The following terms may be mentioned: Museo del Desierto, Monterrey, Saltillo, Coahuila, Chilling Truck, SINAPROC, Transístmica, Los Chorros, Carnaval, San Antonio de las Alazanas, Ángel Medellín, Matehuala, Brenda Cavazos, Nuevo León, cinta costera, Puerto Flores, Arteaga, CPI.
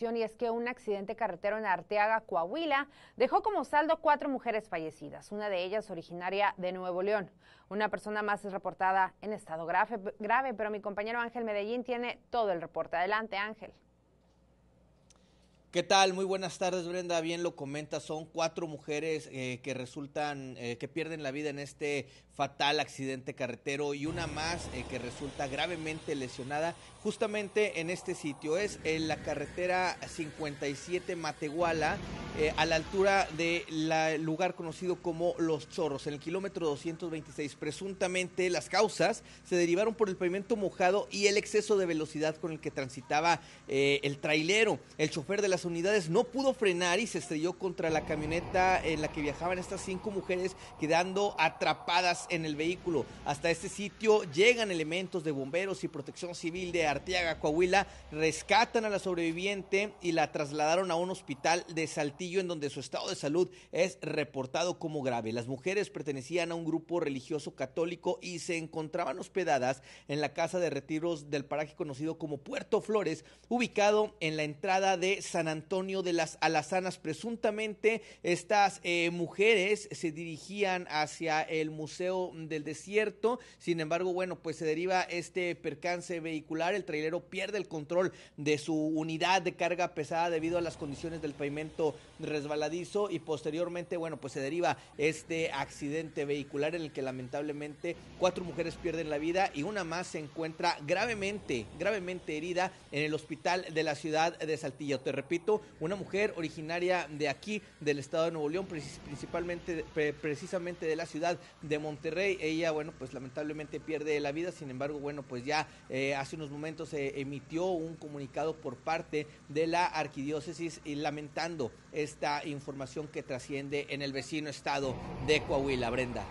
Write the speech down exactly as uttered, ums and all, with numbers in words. información y es que un accidente carretero en Arteaga, Coahuila, dejó como saldo cuatro mujeres fallecidas, una de ellas originaria de Nuevo León. Una persona más es reportada en estado grave, grave, pero mi compañero Ángel Medellín tiene todo el reporte. Adelante, Ángel. ¿Qué tal? Muy buenas tardes, Brenda. Bien lo comenta, son cuatro mujeres eh, que resultan, eh, que pierden la vida en este fatal accidente carretero y una más eh, que resulta gravemente lesionada justamente en este sitio. Es en la carretera cincuenta y siete Matehuala, eh, a la altura del lugar conocido como Los Chorros, en el kilómetro doscientos veintiséis. Presuntamente las causas se derivaron por el pavimento mojado y el exceso de velocidad con el que transitaba eh, el trailero. El chofer de la unidades no pudo frenar y se estrelló contra la camioneta en la que viajaban estas cinco mujeres, quedando atrapadas en el vehículo. Hasta este sitio llegan elementos de bomberos y protección civil de Arteaga, Coahuila, rescatan a la sobreviviente y la trasladaron a un hospital de Saltillo en donde su estado de salud es reportado como grave. Las mujeres pertenecían a un grupo religioso católico y se encontraban hospedadas en la casa de retiros del paraje conocido como Puerto Flores, ubicado en la entrada de San Antonio de las Alazanas. Presuntamente estas eh, mujeres se dirigían hacia el Museo del Desierto. Sin embargo, bueno, pues se deriva este percance vehicular, el trailero pierde el control de su unidad de carga pesada debido a las condiciones del pavimento resbaladizo y posteriormente, bueno, pues se deriva este accidente vehicular en el que lamentablemente cuatro mujeres pierden la vida y una más se encuentra gravemente, gravemente herida en el hospital de la ciudad de Saltillo. Te repito, una mujer originaria de aquí, del estado de Nuevo León, principalmente, precisamente de la ciudad de Monterrey. Ella, bueno, pues lamentablemente pierde la vida. Sin embargo, bueno, pues ya eh, hace unos momentos se eh, emitió un comunicado por parte de la arquidiócesis y lamentando esta información que trasciende en el vecino estado de Coahuila, Brenda.